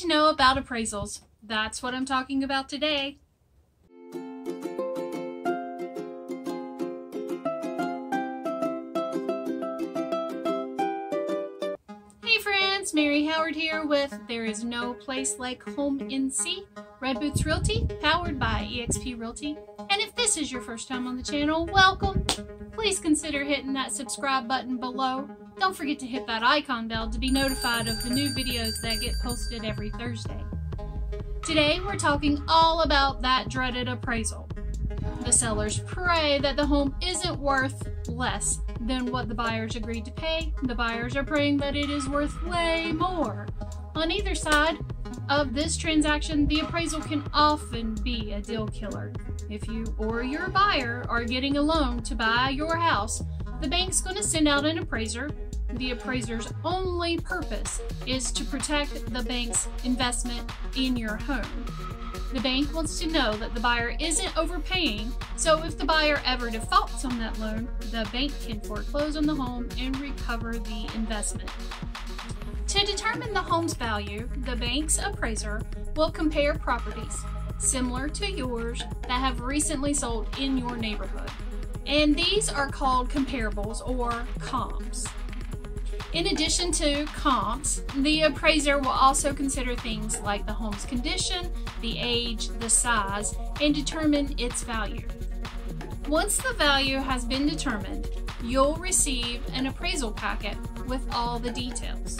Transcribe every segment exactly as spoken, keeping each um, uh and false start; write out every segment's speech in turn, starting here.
to know about appraisals. That's what I'm talking about today. Hey friends, Mary Howard here with There is No Place Like Home in N C, Red Boots Realty, powered by eXp Realty. And if this is your first time on the channel, welcome. Please consider hitting that subscribe button below. Don't forget to hit that icon bell to be notified of the new videos that get posted every Thursday. Today we're talking all about that dreaded appraisal. The sellers pray that the home isn't worth less than what the buyers agreed to pay. The buyers are praying that it is worth way more. On either side of this transaction, the appraisal can often be a deal killer. If you or your buyer are getting a loan to buy your house, the bank's going to send out an appraiser. The appraiser's only purpose is to protect the bank's investment in your home. The bank wants to know that the buyer isn't overpaying, so if the buyer ever defaults on that loan, the bank can foreclose on the home and recover the investment. To determine the home's value, the bank's appraiser will compare properties similar to yours that have recently sold in your neighborhood. And these are called comparables or comps. In addition to comps, the appraiser will also consider things like the home's condition, the age, the size, and determine its value. Once the value has been determined, you'll receive an appraisal packet with all the details.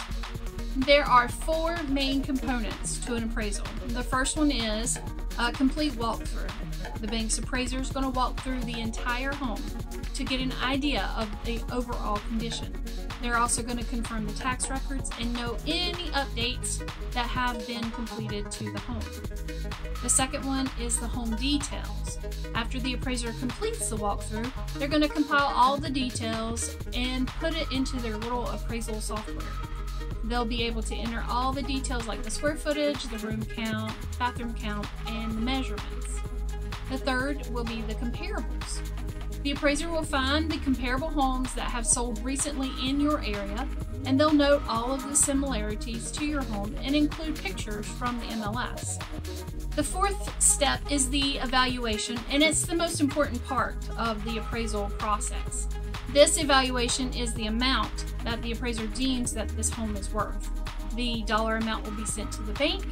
There are four main components to an appraisal. The first one is a complete walkthrough. The bank's appraiser is going to walk through the entire home to get an idea of the overall condition. They're also going to confirm the tax records and note any updates that have been completed to the home. The second one is the home details. After the appraiser completes the walkthrough, they're going to compile all the details and put it into their little appraisal software. They'll be able to enter all the details like the square footage, the room count, bathroom count, and the measurements. The third will be the comparables. The appraiser will find the comparable homes that have sold recently in your area, and they'll note all of the similarities to your home and include pictures from the M L S. The fourth step is the evaluation, and it's the most important part of the appraisal process. This evaluation is the amount that the appraiser deems that this home is worth. The dollar amount will be sent to the bank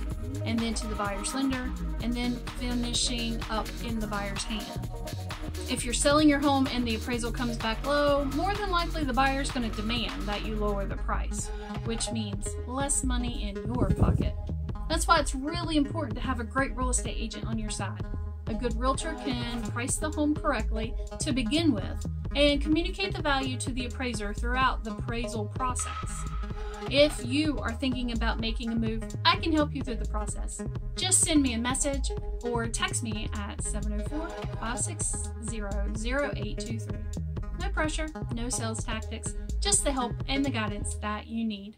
and then to the buyer's lender and then finishing up in the buyer's hand. If you're selling your home and the appraisal comes back low, more than likely the buyer's going to demand that you lower the price, which means less money in your pocket. That's why it's really important to have a great real estate agent on your side. A good realtor can price the home correctly to begin with and communicate the value to the appraiser throughout the appraisal process. If you are thinking about making a move, I can help you through the process. Just send me a message or text me at seven oh four, five six zero, zero eight two three. No pressure, no sales tactics, just the help and the guidance that you need.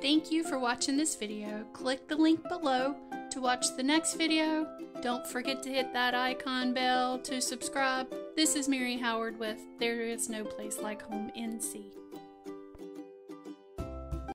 Thank you for watching this video. Click the link below to watch the next video. Don't forget to hit that icon bell to subscribe. This is Mary Howard with There is No Place Like Home in N C.